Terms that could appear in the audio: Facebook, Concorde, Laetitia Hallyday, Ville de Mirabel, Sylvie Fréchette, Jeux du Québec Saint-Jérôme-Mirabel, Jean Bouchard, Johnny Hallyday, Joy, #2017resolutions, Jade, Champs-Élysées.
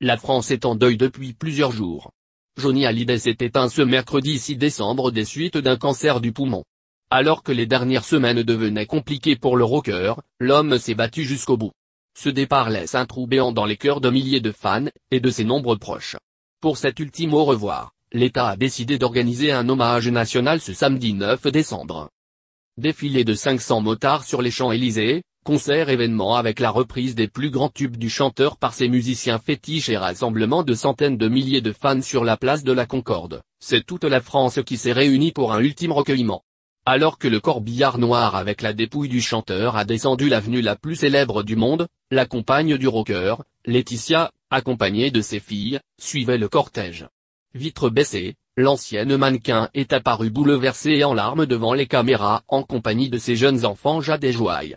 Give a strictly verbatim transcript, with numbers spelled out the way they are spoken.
La France est en deuil depuis plusieurs jours. Johnny Hallyday s'est éteint ce mercredi six décembre des suites d'un cancer du poumon. Alors que les dernières semaines devenaient compliquées pour le rocker, l'homme s'est battu jusqu'au bout. Ce départ laisse un trou béant dans les cœurs de milliers de fans, et de ses nombreux proches. Pour cet ultime au revoir, l'État a décidé d'organiser un hommage national ce samedi neuf décembre. Défilé de cinq cents motards sur les Champs-Élysées, concert événement avec la reprise des plus grands tubes du chanteur par ses musiciens fétiches et rassemblement de centaines de milliers de fans sur la place de la Concorde, c'est toute la France qui s'est réunie pour un ultime recueillement. Alors que le corbillard noir avec la dépouille du chanteur a descendu l'avenue la plus célèbre du monde, la compagne du rocker, Laetitia, accompagnée de ses filles, suivait le cortège. Vitre baissée, l'ancienne mannequin est apparue bouleversée et en larmes devant les caméras en compagnie de ses jeunes enfants Jade et Joy.